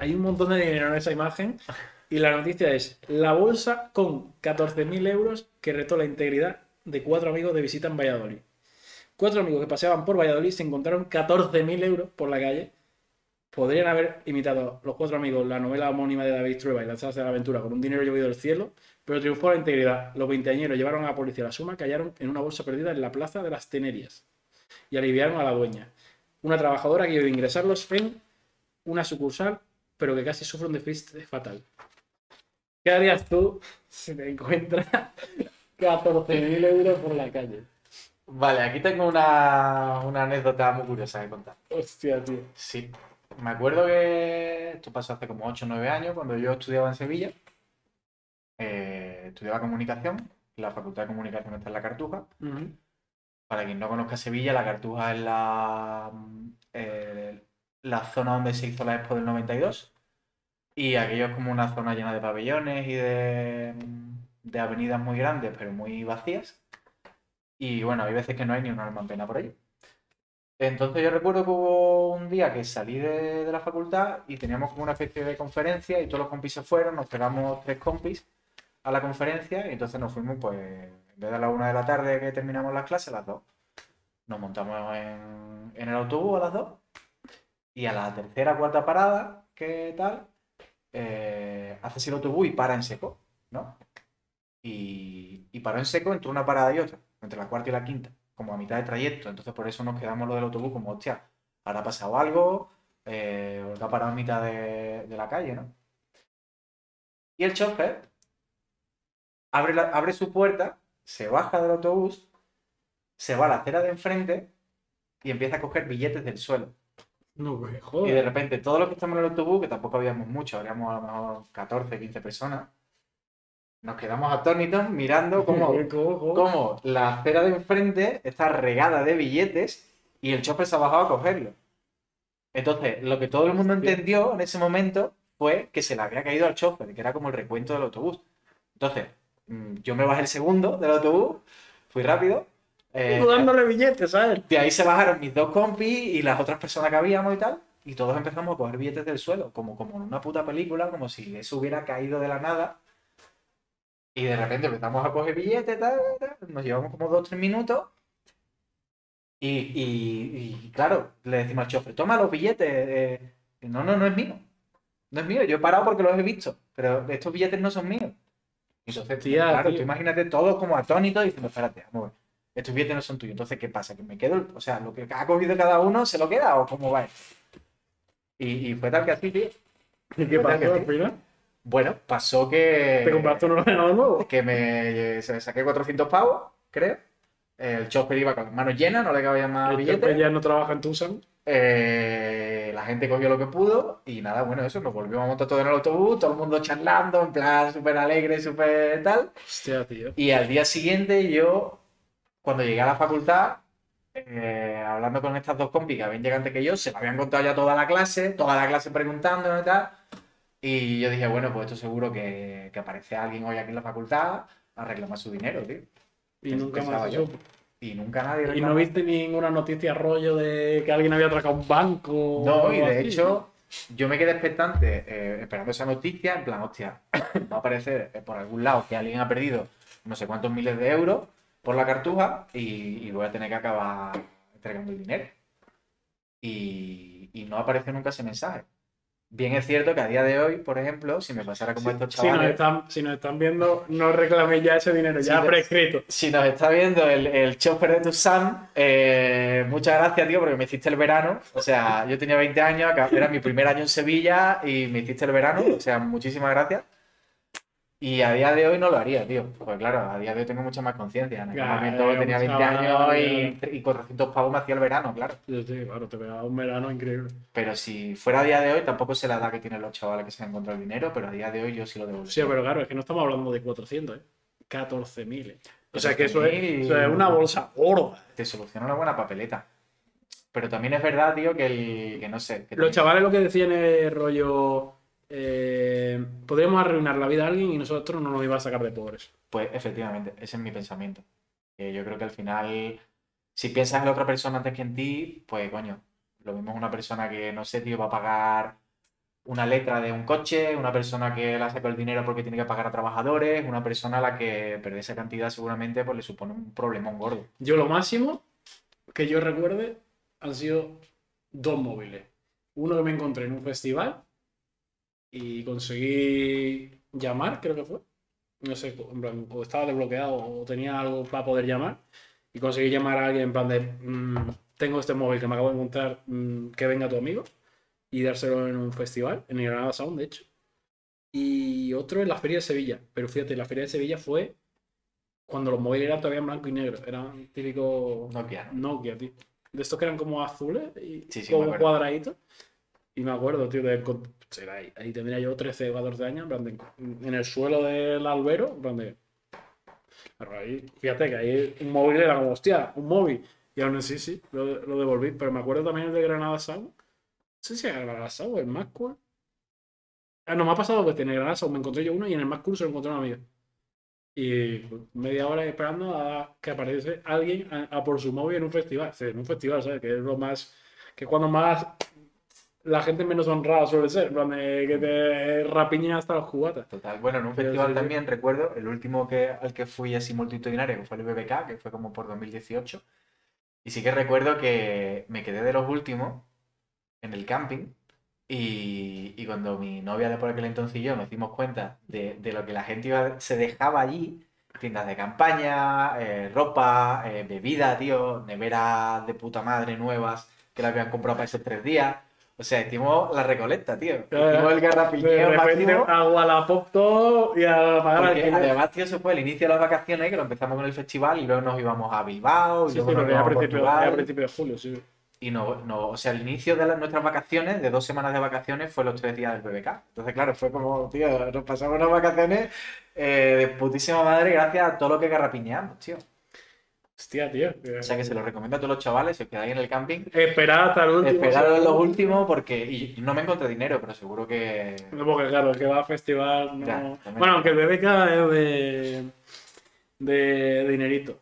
hay un montón de dinero en esa imagen. Y la noticia es la bolsa con 14.000 € que retó la integridad de 4 amigos de visita en Valladolid. 4 amigos que paseaban por Valladolid se encontraron 14.000 € por la calle. Podrían haber imitado los 4 amigos la novela homónima de David Trueba y lanzarse a la aventura con un dinero llovido del cielo, pero triunfó la integridad. Los veinteañeros llevaron a la policía la suma que hallaron en una bolsa perdida en la plaza de las Tenerías y aliviaron a la dueña, una trabajadora que iba a ingresarlos en una sucursal, pero que casi sufre un despiste fatal. ¿Qué harías tú si te encuentras 14.000 € por la calle? Vale, aquí tengo una anécdota muy curiosa que contar. Hostia, tío. Sí. Me acuerdo que esto pasó hace como 8 o 9 años, cuando yo estudiaba en Sevilla. Estudiaba comunicación. La facultad de comunicación está en la Cartuja. Uh-huh. Para quien no conozca Sevilla, la Cartuja es la zona donde se hizo la Expo del 92. Y aquello es como una zona llena de pabellones y de avenidas muy grandes, pero muy vacías. Y bueno, hay veces que no hay ni un alma en pena por allí. Entonces yo recuerdo que hubo un día que salí de la facultad y teníamos como una especie de conferencia y todos los compis se fueron, nos pegamos 3 compis a la conferencia y entonces nos fuimos, pues, en vez de a las 1 de la tarde que terminamos las clases, a las 2. Nos montamos en el autobús a las 2 y a la tercera, cuarta parada, ¿qué tal? Haces el autobús y para en seco, ¿no? Y paró en seco entre una parada y otra, entre la cuarta y la quinta, como a mitad de trayecto. Entonces por eso nos quedamos lo del autobús como, hostia, ¿habrá pasado algo? ¿Habrá parado en mitad de la calle, no? Y el chofer abre su puerta, se baja del autobús, se va a la acera de enfrente y empieza a coger billetes del suelo. No, pues, joder. Y de repente todos los que estamos en el autobús, que tampoco habíamos mucho, habríamos a lo mejor 14, 15 personas, nos quedamos atónitos mirando cómo la acera de enfrente está regada de billetes y el chofer se ha bajado a cogerlo. Entonces, lo que todo el mundo entendió en ese momento fue que se le había caído al chofer, que era como el recuento del autobús. Entonces, yo me bajé el segundo del autobús, fui rápido. Dándole billetes, ¿sabes? De ahí se bajaron mis 2 compis y las otras personas que habíamos y tal, y todos empezamos a coger billetes del suelo, como en una puta película, como si eso hubiera caído de la nada. Y de repente empezamos a coger billetes, tal, nos llevamos como 2 o 3 minutos. Y claro, le decimos al chofer, toma los billetes. No es mío. No es mío, yo he parado porque los he visto, pero estos billetes no son míos. Y entonces, tía, claro, tío, tú imagínate todos como atónitos diciendo, espérate, vamos a ver, estos billetes no son tuyos. Entonces, ¿qué pasa? ¿Que me quedo? O sea, lo que ha cogido cada uno, ¿se lo queda o cómo va esto? Y fue tal que así, tío. ¿Y qué pasó al final? Bueno, pasó que... ¿Te compraste un ordenador nuevo? Que me saqué 400 pavos, creo. El chofer iba con las manos llenas, no le cabía más billetes. El chofer ya no trabaja en Tucson. La gente cogió lo que pudo y nada, bueno, eso, nos volvimos a montar todo en el autobús, todo el mundo charlando, en plan súper alegre, súper tal. Hostia, tío. Y al día siguiente yo, cuando llegué a la facultad, hablando con estas 2 compis que habían llegado antes que yo, se me habían contado ya toda la clase preguntando y tal. Y yo dije, bueno, pues esto seguro que aparece alguien hoy aquí en la facultad a reclamar su dinero, tío. Y nunca más yo. Y nunca nadie reclamó. ¿Y no viste ninguna noticia rollo de que alguien había atracado un banco? No, y de hecho, yo me quedé expectante, esperando esa noticia, en plan, hostia, va a aparecer por algún lado que alguien ha perdido no sé cuántos miles de euros por la Cartuja y voy a tener que acabar entregando el dinero. Y no aparece nunca ese mensaje. Bien es cierto que a día de hoy, por ejemplo, si me pasara como estos chavales... Si nos están viendo, no reclaméis ya ese dinero, ya prescrito. Si nos está viendo el chopper de Tucson, muchas gracias, tío, porque me hiciste el verano. O sea, yo tenía 20 años, era mi primer año en Sevilla y me hiciste el verano. O sea, muchísimas gracias. Y a día de hoy no lo haría, tío. Pues claro, a día de hoy tengo mucha más conciencia. En aquel momento tenía 20 años y 400 pavos me hacía el verano, claro. Sí, claro, te pegaba un verano increíble. Pero si fuera a día de hoy, tampoco sé la edad que tienen los chavales que se han encontrado el dinero, pero a día de hoy yo sí lo devolvería. Sí, pero claro, es que no estamos hablando de 400, 14.000. O sea, que eso es una bolsa gorda. Te soluciona una buena papeleta. Pero también es verdad, tío, que no sé. Que los chavales lo que decían es rollo... podríamos arruinar la vida a alguien y nosotros no nos iba a sacar de pobres. Pues efectivamente, ese es mi pensamiento. Yo creo que al final, si piensas en la otra persona antes que en ti, pues coño, lo mismo es una persona que, no sé, tío, va a pagar una letra de un coche, una persona que la saca el dinero porque tiene que pagar a trabajadores, una persona a la que perder esa cantidad seguramente pues le supone un problemón gordo. Yo lo máximo que yo recuerde han sido 2 móviles. Uno que me encontré en un festival y conseguí llamar, creo que fue. No sé, o estaba desbloqueado o tenía algo para poder llamar. Y conseguí llamar a alguien en plan de, tengo este móvil que me acabo de encontrar, que venga tu amigo. Y dárselo en un festival, en el Granada Sound, de hecho. Y otro en la Feria de Sevilla. Pero fíjate, la Feria de Sevilla fue cuando los móviles eran todavía en blanco y negro. Eran típicos Nokia, ¿no? Nokia, tío. De estos que eran como azules y sí, sí, como cuadraditos. Y me acuerdo, tío, de... ahí tendría yo 13 o 14 años, en el suelo del albero, pero ahí, fíjate que ahí un móvil era como, hostia, un móvil. Y aún así, sí, lo devolví. Pero me acuerdo también el de Granada Sound. No sé si era Granada Sound o el Macworld. Ah, no, me ha pasado que en el Granada Sound me encontré yo uno y en el Macworld se lo encontré una amiga. Y pues, media hora esperando a que aparece alguien a por su móvil en un festival. Sí, en un festival, ¿sabes? Que es lo más... que cuando más... la gente menos honrada suele ser, que te rapiñen hasta las jugatas. Total. Bueno, en un festival también recuerdo, el último al que fui así multitudinario, que fue el BBK, que fue como por 2018. Y sí que recuerdo que me quedé de los últimos en el camping y cuando mi novia de por aquel entonces y yo nos dimos cuenta de lo que la gente se dejaba allí, tiendas de campaña, ropa, bebida, tío, neveras de puta madre nuevas que la habían comprado para esos 3 días. O sea, hicimos la Recoleta, tío. Hicimos el garrapiñeo máximo. A Guadalajara y a pagar el... Además, tío, se fue el inicio de las vacaciones, que lo empezamos con el festival y luego nos íbamos a Bilbao. Sí, y luego a principios de julio, sí. Y no, o sea, el inicio de nuestras vacaciones, de 2 semanas de vacaciones, fue los 3 días del BBK. Entonces, claro, fue como, tío, nos pasamos unas vacaciones de putísima madre gracias a todo lo que garrapiñeamos, tío. Hostia, tío. O sea que se lo recomiendo a todos los chavales, si os quedáis en el camping. Esperad hasta el último. Esperad a los últimos porque... Y no me encontré dinero, pero seguro que... No, porque claro, el que va al festival no... Ya, bueno, aunque el BBK es de dinerito.